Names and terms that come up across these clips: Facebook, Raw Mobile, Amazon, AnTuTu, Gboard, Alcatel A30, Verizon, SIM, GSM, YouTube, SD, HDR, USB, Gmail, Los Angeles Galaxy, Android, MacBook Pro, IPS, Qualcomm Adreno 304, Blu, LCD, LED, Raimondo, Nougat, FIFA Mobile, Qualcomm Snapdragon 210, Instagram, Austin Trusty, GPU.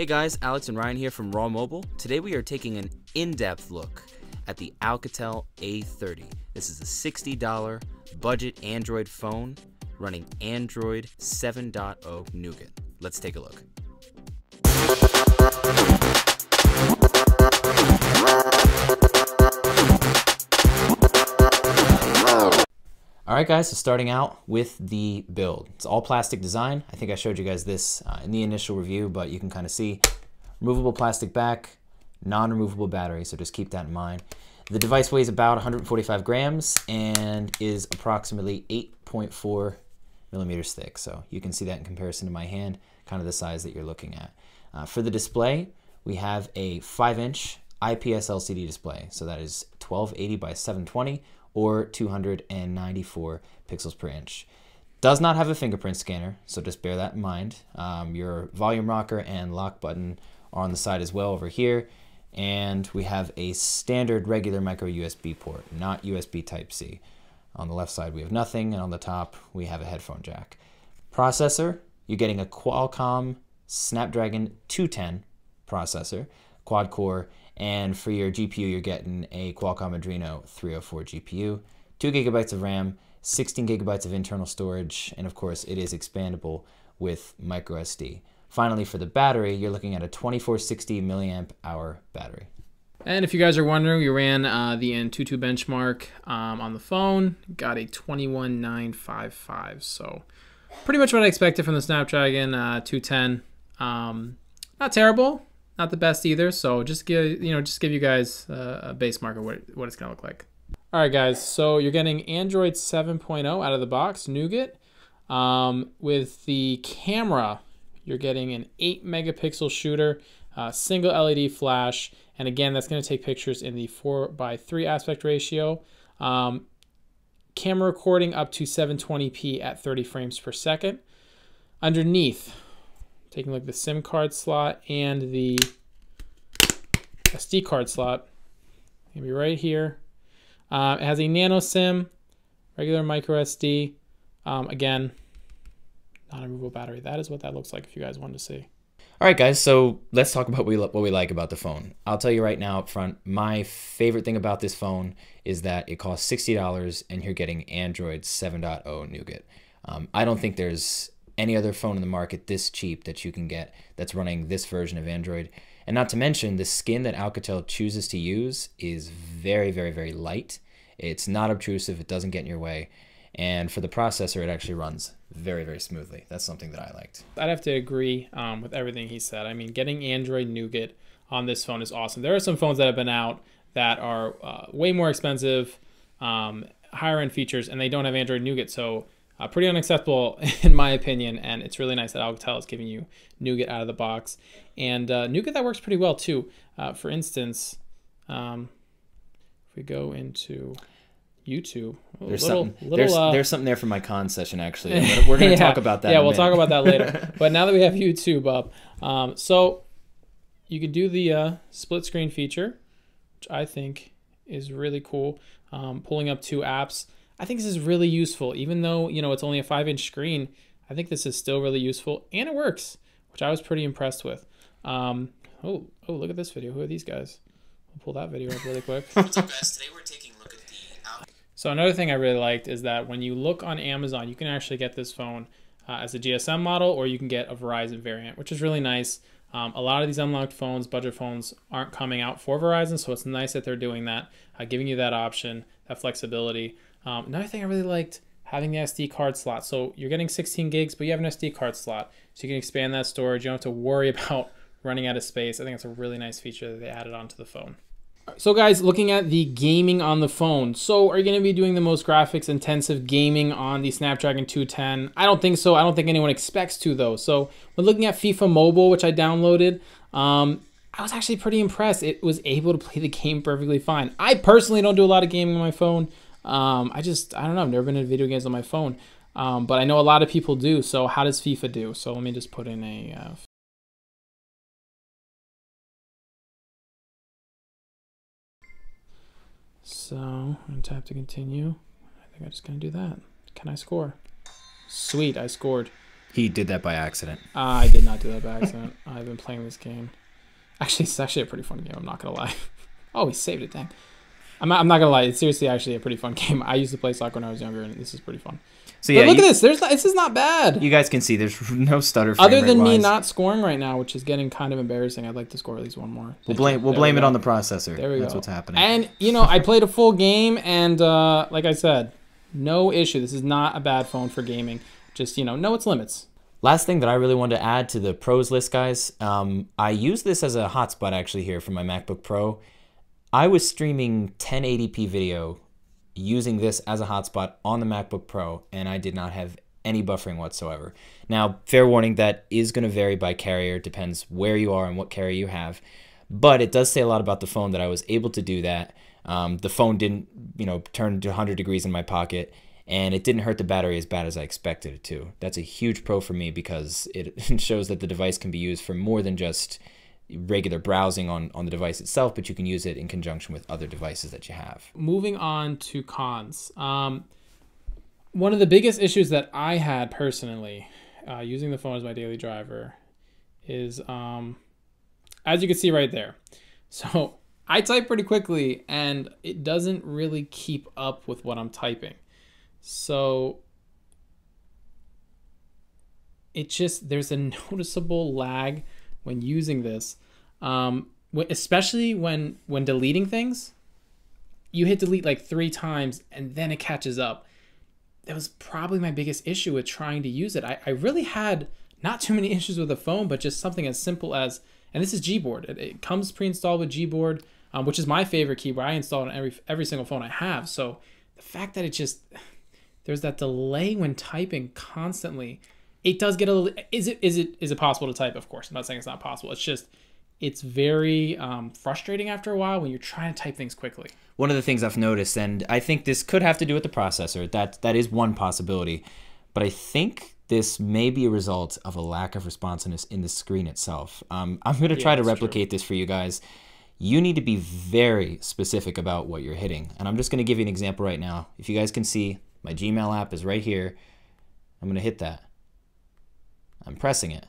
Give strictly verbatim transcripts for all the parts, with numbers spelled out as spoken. Hey guys, Alex and Ryan here from Raw Mobile. Today we are taking an in-depth look at the Alcatel A thirty. This is a sixty dollar budget Android phone running Android seven point oh Nougat. Let's take a look. Alright guys, so starting out with the build. It's all plastic design. I think I showed you guys this uh, in the initial review, but you can kind of see removable plastic back, non-removable battery, so just keep that in mind. The device weighs about one hundred forty-five grams and is approximately eight point four millimeters thick, so you can see that in comparison to my hand, kind of the size that you're looking at. Uh, for the display, we have a five inch I P S L C D display, so that is twelve eighty by seven twenty, or two hundred ninety-four pixels per inch. Does not have a fingerprint scanner, so just bear that in mind. Um, your volume rocker and lock button are on the side as well over here. And we have a standard regular micro U S B port, not U S B Type-C. On the left side we have nothing, and on the top we have a headphone jack. Processor, you're getting a Qualcomm Snapdragon two ten processor, quad-core, and for your G P U, you're getting a Qualcomm Adreno three oh four G P U, two gigabytes of RAM, sixteen gigabytes of internal storage, and of course it is expandable with micro S D. Finally, for the battery, you're looking at a twenty-four sixty milliamp hour battery. And if you guys are wondering, we ran uh, the AnTuTu benchmark um, on the phone, got a twenty-one nine fifty-five, so pretty much what I expected from the Snapdragon uh, two ten. Um, not terrible. Not the best either, so just give you know just give you guys uh, a base mark of what, what it's gonna look like. All right, guys. So you're getting Android seven point oh out of the box, Nougat. Um, with the camera, you're getting an eight megapixel shooter, uh, single L E D flash, and again, that's gonna take pictures in the four by three aspect ratio. Um, camera recording up to seven twenty p at thirty frames per second. Underneath, taking a look at the SIM card slot and the S D card slot, maybe right here. Uh, it has a nano SIM, regular micro S D. Um, again, non-removable battery. That is what that looks like if you guys wanted to see. All right, guys. So let's talk about what we, what we like about the phone. I'll tell you right now up front, my favorite thing about this phone is that it costs sixty dollars and you're getting Android seven point oh Nougat. Um, I don't think there's any other phone in the market this cheap that you can get that's running this version of Android. And not to mention, the skin that Alcatel chooses to use is very, very, very light. It's not obtrusive, it doesn't get in your way. And for the processor, it actually runs very, very smoothly. That's something that I liked. I'd have to agree um, with everything he said. I mean, getting Android Nougat on this phone is awesome. There are some phones that have been out that are uh, way more expensive, um, higher end features, and they don't have Android Nougat, so Uh, pretty unacceptable in my opinion, and it's really nice that Alcatel is giving you Nougat out of the box. And uh, Nougat that works pretty well too. Uh, for instance, um, if we go into YouTube, oh, there's, little, something, little, there's, uh, there's something there from my con session actually. We're going to yeah, talk about that. Yeah, we'll talk about that later. But now that we have YouTube up, um, so you can do the uh, split screen feature, which I think is really cool. Um, pulling up two apps. I think this is really useful, even though you know it's only a five inch screen. I think this is still really useful, and it works, which I was pretty impressed with. Um, oh, oh, look at this video. Who are these guys? We'll pull that video up really quick. What's the best? Today we're taking a look at the. So another thing I really liked is that when you look on Amazon, you can actually get this phone uh, as a G S M model, or you can get a Verizon variant, which is really nice. Um, a lot of these unlocked phones, budget phones, aren't coming out for Verizon, so it's nice that they're doing that, uh, giving you that option, that flexibility. Um, another thing I really liked, having the S D card slot. So you're getting sixteen gigs, but you have an S D card slot, so you can expand that storage. You don't have to worry about running out of space. I think it's a really nice feature that they added onto the phone. So guys, looking at the gaming on the phone. So are you going to be doing the most graphics intensive gaming on the Snapdragon two ten? I don't think so. I don't think anyone expects to though. So when looking at FIFA Mobile, which I downloaded, um, I was actually pretty impressed. It was able to play the game perfectly fine. I personally don't do a lot of gaming on my phone. Um, I just, I don't know, I've never been into video games on my phone, um, but I know a lot of people do, so how does FIFA do? So let me just put in a... Uh... So, I'm going to tap to continue. I think I'm just going to do that. Can I score? Sweet, I scored. He did that by accident. Uh, I did not do that by accident. I've been playing this game. Actually, it's actually a pretty fun game. I'm not going to lie. Oh, he saved it. Dang. I'm not, I'm not going to lie. It's seriously actually a pretty fun game. I used to play soccer when I was younger, and this is pretty fun. So yeah, but look you, at this. There's not, this is not bad. You guys can see there's no stutter frame other than me not scoring right now, which is getting kind of embarrassing. I'd like to score at least one more. We'll blame we'll there blame we it on the processor. There we go. That's what's happening. And you know, I played a full game, and uh, like I said, no issue. This is not a bad phone for gaming. Just you know, know its limits. Last thing that I really wanted to add to the pros list, guys. Um, I use this as a hotspot actually here for my MacBook Pro. I was streaming ten eighty p video using this as a hotspot on the MacBook Pro, and I did not have any buffering whatsoever. Now, fair warning, that is going to vary by carrier. It depends where you are and what carrier you have, but it does say a lot about the phone that I was able to do that. Um, the phone didn't, you know, turn to one hundred degrees in my pocket, and it didn't hurt the battery as bad as I expected it to. That's a huge pro for me because it shows that the device can be used for more than just regular browsing on, on the device itself, but you can use it in conjunction with other devices that you have. Moving on to cons. Um, one of the biggest issues that I had personally uh, using the phone as my daily driver is, um, as you can see right there. So I type pretty quickly and it doesn't really keep up with what I'm typing. So it just, there's a noticeable lag when using this, um, especially when when deleting things. You hit delete like three times and then it catches up. That was probably my biggest issue with trying to use it. I, I really had not too many issues with the phone, but just something as simple as, and this is Gboard. It, it comes pre-installed with Gboard, um, which is my favorite keyboard. I install it on every, every single phone I have. So the fact that it just, there's that delay when typing constantly. It does get a little, is it, is it, is it possible to type? Of course, I'm not saying it's not possible. It's just, it's very um, frustrating after a while when you're trying to type things quickly. One of the things I've noticed, and I think this could have to do with the processor, that that is one possibility, but I think this may be a result of a lack of responsiveness in the screen itself. Um, I'm gonna try yeah, to replicate true. this for you guys. You need to be very specific about what you're hitting. And I'm just gonna give you an example right now. If you guys can see, my Gmail app is right here. I'm gonna hit that. I'm pressing it.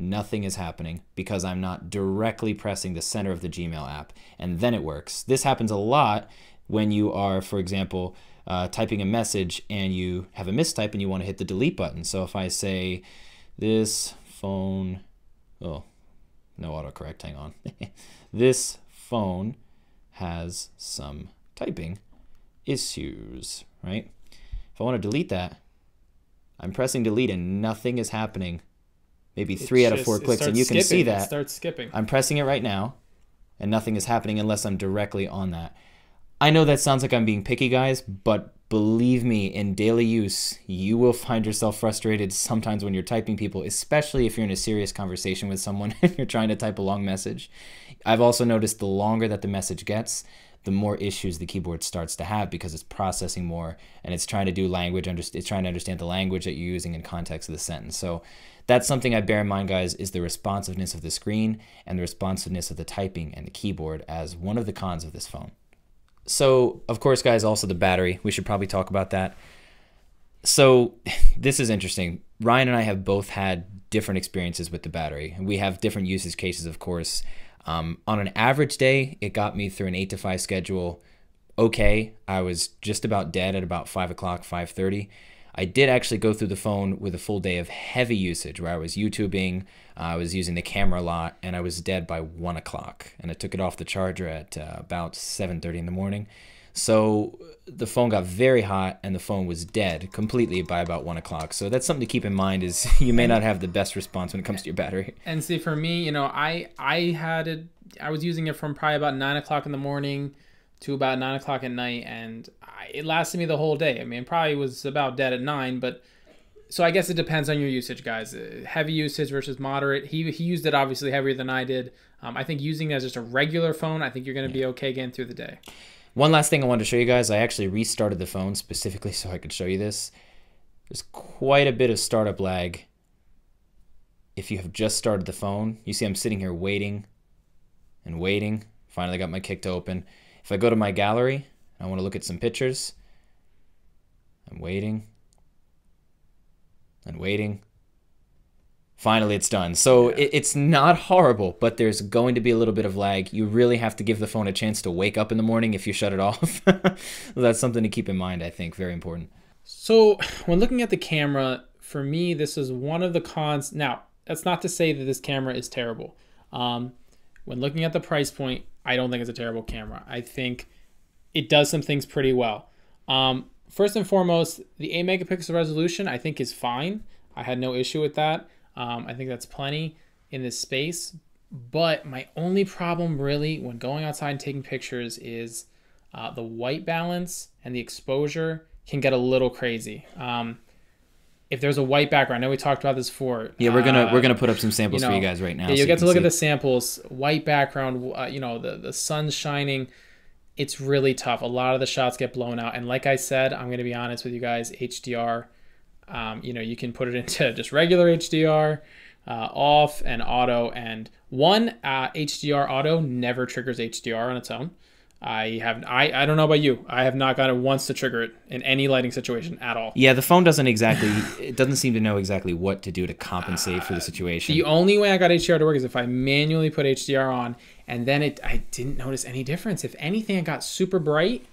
Nothing is happening because I'm not directly pressing the center of the Gmail app, and then it works. This happens a lot when you are, for example, uh, typing a message and you have a mistype and you want to hit the delete button. So if I say this phone, oh, no autocorrect, hang on. This phone has some typing issues, right? If I want to delete that, I'm pressing delete and nothing is happening. Maybe three just, out of four clicks, and you skipping. can see that. It starts skipping. I'm pressing it right now, and nothing is happening unless I'm directly on that. I know that sounds like I'm being picky, guys, but believe me, in daily use, you will find yourself frustrated sometimes when you're typing people, especially if you're in a serious conversation with someone and you're trying to type a long message. I've also noticed the longer that the message gets, the more issues the keyboard starts to have because it's processing more and it's trying to do language, it's trying to understand the language that you're using in context of the sentence. So that's something I bear in mind, guys, is the responsiveness of the screen and the responsiveness of the typing and the keyboard as one of the cons of this phone. So of course, guys, also the battery, we should probably talk about that. So this is interesting. Ryan and I have both had different experiences with the battery, and we have different usage cases, of course. Um, on an average day, it got me through an eight to five schedule. Okay, I was just about dead at about five o'clock, five thirty. I did actually go through the phone with a full day of heavy usage where I was YouTubing, uh, I was using the camera a lot, and I was dead by one o'clock. And I took it off the charger at uh, about seven thirty in the morning. So the phone got very hot and the phone was dead completely by about one o'clock. So that's something to keep in mind, is you may not have the best response when it comes to your battery. And see, for me, you know, I, I had it, I was using it from probably about nine o'clock in the morning to about nine o'clock at night. And I, it lasted me the whole day. I mean, probably was about dead at nine, but so I guess it depends on your usage, guys. Heavy usage versus moderate. He, he used it obviously heavier than I did. Um, I think using it as just a regular phone, I think you're going to yeah. be okay again through the day. One last thing I wanted to show you guys, I actually restarted the phone specifically so I could show you this. There's quite a bit of startup lag if you have just started the phone. You see I'm sitting here waiting and waiting. Finally got my kick to open. If I go to my gallery, I want to look at some pictures. I'm waiting and waiting Finally, it's done. So yeah. it, it's not horrible, but there's going to be a little bit of lag. You really have to give the phone a chance to wake up in the morning if you shut it off. Well, that's something to keep in mind, I think. Very important. So when looking at the camera, for me, this is one of the cons. Now, that's not to say that this camera is terrible. Um, when looking at the price point, I don't think it's a terrible camera. I think it does some things pretty well. Um, first and foremost, the eight megapixel resolution I think is fine. I had no issue with that. Um, I think that's plenty in this space, but my only problem really when going outside and taking pictures is uh, the white balance and the exposure can get a little crazy. Um, if there's a white background, I know we talked about this before. Yeah, we're gonna uh, we're gonna put up some samples you know, for you guys right now. Yeah, so you get to look see. at the samples, white background, uh, you know, the the sun's shining. It's really tough. A lot of the shots get blown out, and like I said, I'm gonna be honest with you guys, H D R. Um, you know, you can put it into just regular H D R, uh, off and auto. And one, uh, H D R auto never triggers H D R on its own. I have, I, I don't know about you. I have not gotten it once to trigger it in any lighting situation at all. Yeah, the phone doesn't exactly, it doesn't seem to know exactly what to do to compensate uh, for the situation. The only way I got H D R to work is if I manually put H D R on, and then it, I didn't notice any difference. If anything, it got super bright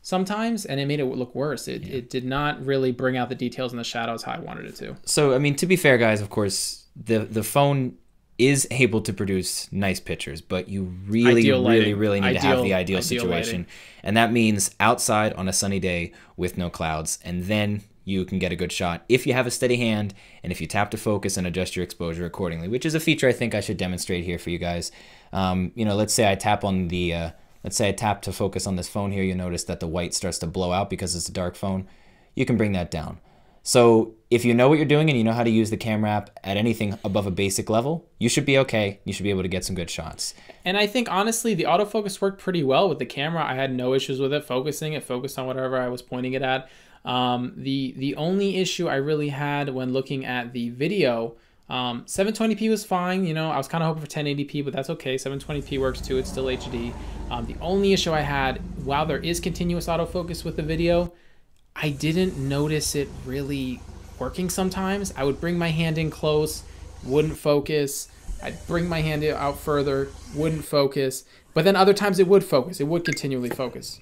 sometimes, and it made it look worse. It, yeah. it did not really bring out the details and the shadows how I wanted it to. So, I mean, to be fair, guys, of course, the, the phone is able to produce nice pictures, but you really, really, really need ideal, to have the ideal, ideal situation. Lighting. And that means outside on a sunny day with no clouds, and then you can get a good shot if you have a steady hand and if you tap to focus and adjust your exposure accordingly, which is a feature I think I should demonstrate here for you guys. Um, you know, let's say I tap on the... Uh, Let's say I tap to focus on this phone here. You'll notice that the white starts to blow out because it's a dark phone. You can bring that down. So if you know what you're doing and you know how to use the camera app at anything above a basic level, you should be okay. You should be able to get some good shots. And I think honestly, the autofocus worked pretty well with the camera. I had no issues with it focusing. It focused on whatever I was pointing it at. Um, the, the only issue I really had when looking at the video, um, seven twenty p was fine. You know, I was kind of hoping for ten eighty p, but that's okay. seven twenty p works too. It's still H D. Um, the only issue I had, while there is continuous autofocus with the video, I didn't notice it really working sometimes. I would bring my hand in close, wouldn't focus. I'd bring my hand out further, wouldn't focus. But then other times it would focus. It would continually focus.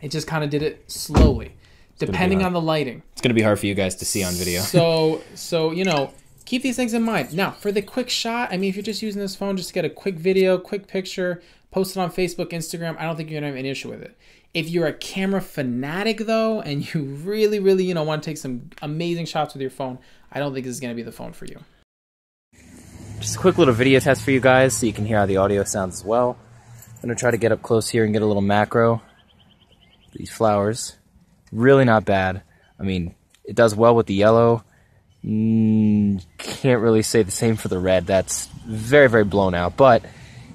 It just kind of did it slowly, depending on the lighting. It's going to be hard for you guys to see on video. so, so, you know, keep these things in mind. Now, for the quick shot, I mean, if you're just using this phone just to get a quick video, quick picture, post it on Facebook, Instagram, I don't think you're gonna have any issue with it. If you're a camera fanatic though, and you really, really, you know, wanna take some amazing shots with your phone, I don't think this is gonna be the phone for you. Just a quick little video test for you guys so you can hear how the audio sounds as well. I'm gonna try to get up close here and get a little macro. These flowers, really not bad. I mean, it does well with the yellow. Mm, can't really say the same for the red. That's very, very blown out. But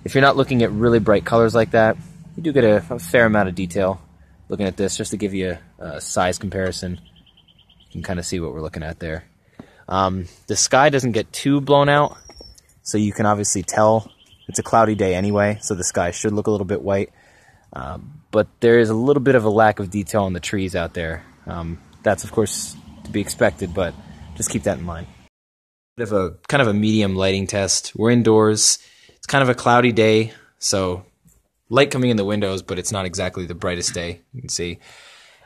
if you're not looking at really bright colors like that, you do get a, a fair amount of detail looking at this, just to give you a, a size comparison. You can kind of see what we're looking at there. Um, the sky doesn't get too blown out, so you can obviously tell it's a cloudy day anyway, so the sky should look a little bit white. Um, but there is a little bit of a lack of detail on the trees out there. Um, that's, of course, to be expected, but just keep that in mind. Bit of a kind of a medium lighting test. We're indoors. It's kind of a cloudy day, so light coming in the windows, but it's not exactly the brightest day. You can see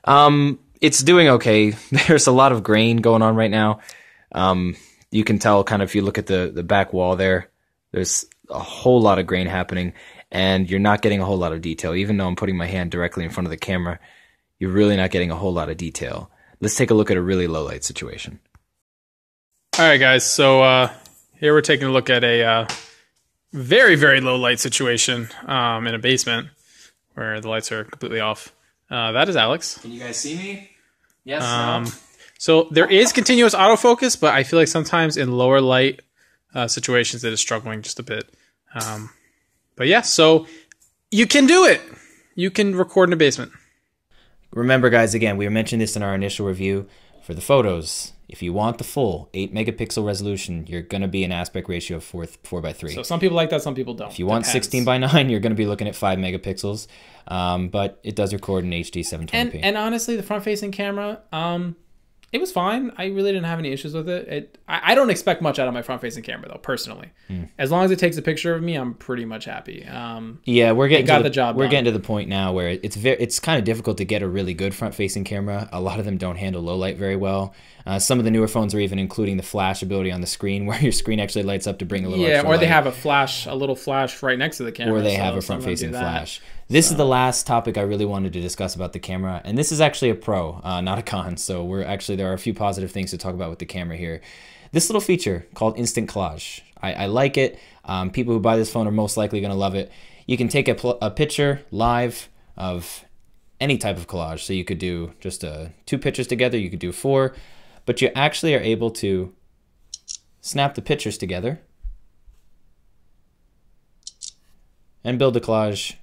um, it's doing okay. There's a lot of grain going on right now. Um, you can tell kind of if you look at the the back wall there. There's a whole lot of grain happening, and you're not getting a whole lot of detail. Even though I'm putting my hand directly in front of the camera, you're really not getting a whole lot of detail. Let's take a look at a really low light situation. All right, guys, so uh, here we're taking a look at a uh, very, very low light situation um, in a basement where the lights are completely off. Uh, that is Alex. Can you guys see me? Yes. Um, no. So there is continuous autofocus, but I feel like sometimes in lower light uh, situations it is struggling just a bit. Um, but yeah, so you can do it. You can record in a basement. Remember, guys, again, we mentioned this in our initial review for the photos. If you want the full eight megapixel resolution, you're going to be an aspect ratio of four by three. So some people like that, some people don't. If you want Depends. sixteen by nine, you're going to be looking at five megapixels. Um, but it does record in H D seven twenty p. And, and honestly, the front-facing camera, um, It was fine. I really didn't have any issues with it. It I, I don't expect much out of my front-facing camera, though, personally. Mm. As long as it takes a picture of me, I'm pretty much happy. Um, yeah, we're getting got the, the job. We're done. Getting to the point now where it's very, it's kind of difficult to get a really good front-facing camera. A lot of them don't handle low light very well. Uh, some of the newer phones are even including the flash ability on the screen, where your screen actually lights up to bring a little. Yeah, extra or they light. have a flash, a little flash right next to the camera. Or they so have a front-facing flash. This so. is the last topic I really wanted to discuss about the camera, and this is actually a pro, uh, not a con. So we're actually there are a few positive things to talk about with the camera here. This little feature called Instant Collage, I, I like it. Um, people who buy this phone are most likely going to love it. You can take a, a picture live of any type of collage. So you could do just uh, two pictures together. You could do four, but you actually are able to snap the pictures together and build a collage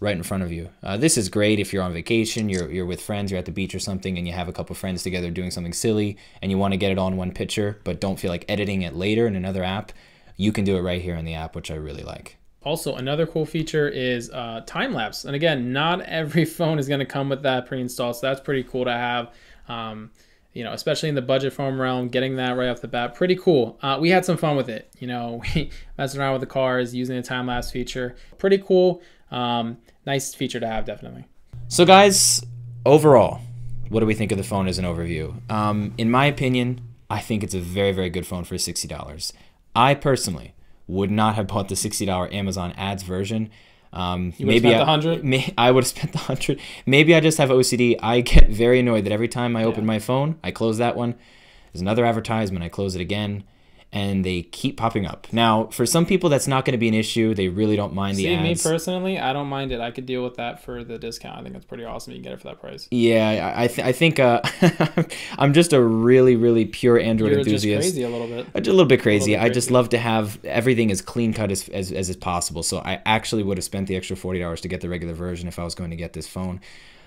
right in front of you. Uh, this is great if you're on vacation, you're, you're with friends, you're at the beach or something, and you have a couple friends together doing something silly, and you want to get it all in one picture, but don't feel like editing it later in another app. You can do it right here in the app, which I really like. Also, another cool feature is uh, time-lapse. And again, not every phone is going to come with that pre-installed, so that's pretty cool to have. Um, you know, especially in the budget phone realm, getting that right off the bat, pretty cool. Uh, we had some fun with it. You know, we messing around with the cars, using the time-lapse feature. Pretty cool. Um, nice feature to have, definitely. So guys, overall, what do we think of the phone as an overview? Um, in my opinion, I think it's a very, very good phone for sixty dollars. I personally would not have bought the sixty dollar Amazon ads version. Um, you maybe I, may, I would have spent the hundred. Maybe I just have O C D. I get very annoyed that every time I yeah. open my phone, I close that one. There's another advertisement. I close it again. And they keep popping up. Now, for some people, that's not going to be an issue. They really don't mind the See, ads. See, me personally, I don't mind it. I could deal with that for the discount. I think that's pretty awesome. You can get it for that price. Yeah, I, th I think uh, I'm just a really, really pure Android You're enthusiast. You're just crazy a little bit. A little bit crazy. Little bit crazy. I just love to have everything as clean cut as, as, as is possible. So I actually would have spent the extra forty dollars to get the regular version if I was going to get this phone.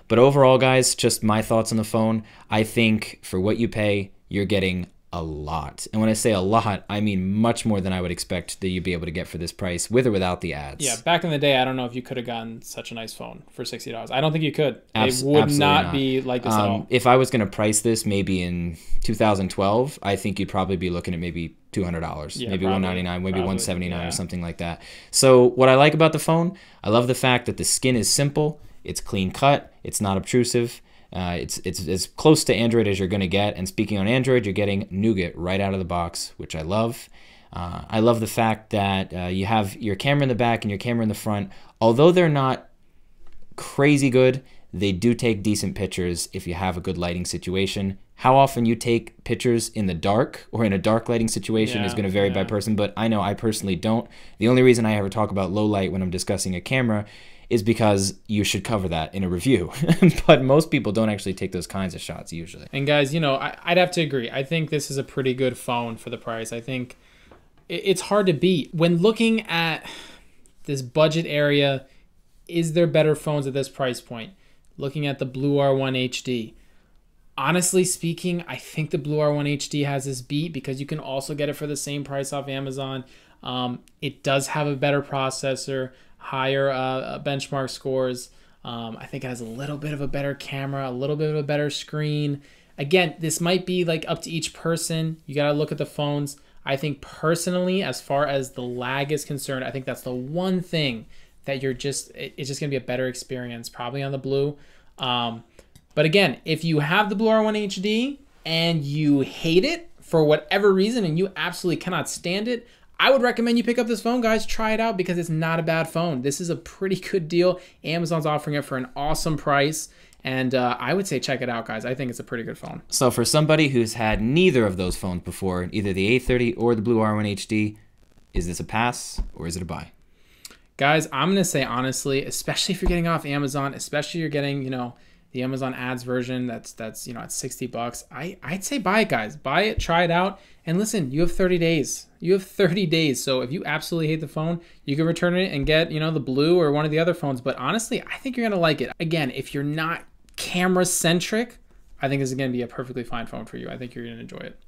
But overall, guys, just my thoughts on the phone. I think for what you pay, you're getting a lot. And when I say a lot, I mean much more than I would expect that you'd be able to get for this price with or without the ads. Yeah, back in the day, I don't know if you could have gotten such a nice phone for sixty dollars. I don't think you could. Abs it would not, not be like this um, at all. If I was going to price this maybe in two thousand twelve, I think you'd probably be looking at maybe two hundred dollars, yeah, maybe probably, one ninety-nine, maybe probably, one seventy-nine yeah. or something like that. So what I like about the phone, I love the fact that the skin is simple, it's clean cut, it's not obtrusive. Uh, it's, it's as close to Android as you're going to get. And speaking on Android, you're getting Nougat right out of the box, which I love. Uh, I love the fact that uh, you have your camera in the back and your camera in the front. Although they're not crazy good, they do take decent pictures if you have a good lighting situation. How often you take pictures in the dark or in a dark lighting situation yeah, is going to vary yeah. by person, but I know I personally don't. The only reason I ever talk about low light when I'm discussing a camera is because you should cover that in a review. But most people don't actually take those kinds of shots usually. And guys, you know, I, I'd have to agree. I think this is a pretty good phone for the price. I think it, it's hard to beat. When looking at this budget area, is there better phones at this price point? Looking at the Blu R one H D. Honestly speaking, I think the Blu R one H D has this beat because you can also get it for the same price off Amazon. Um, it does have a better processor, higher uh, benchmark scores. Um, I think it has a little bit of a better camera, a little bit of a better screen. Again, this might be like up to each person. You gotta look at the phones. I think personally, as far as the lag is concerned, I think that's the one thing that you're just, it's just gonna be a better experience, probably on the Blu. Um, but again, if you have the Blu R one H D and you hate it for whatever reason and you absolutely cannot stand it, I would recommend you pick up this phone, guys. Try it out because it's not a bad phone. This is a pretty good deal. Amazon's offering it for an awesome price. And uh, I would say check it out, guys. I think it's a pretty good phone. So for somebody who's had neither of those phones before, either the A thirty or the Blu R one H D, is this a pass or is it a buy? Guys, I'm going to say honestly, especially if you're getting off Amazon, especially if you're getting, you know, the Amazon ads version that's, that's you know, at sixty bucks. I, I'd say buy it, guys. Buy it, try it out. And listen, you have thirty days. You have thirty days. So if you absolutely hate the phone, you can return it and get, you know, the Blu or one of the other phones. But honestly, I think you're going to like it. Again, if you're not camera centric, I think this is going to be a perfectly fine phone for you. I think you're going to enjoy it.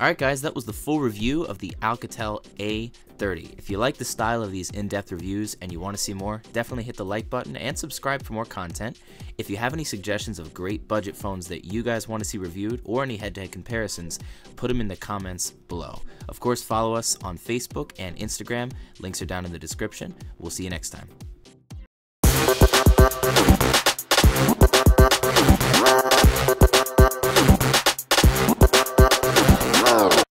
Alright guys, that was the full review of the Alcatel A thirty. If you like the style of these in-depth reviews and you want to see more, definitely hit the like button and subscribe for more content. If you have any suggestions of great budget phones that you guys want to see reviewed or any head-to-head comparisons, put them in the comments below. Of course, follow us on Facebook and Instagram. Links are down in the description. We'll see you next time.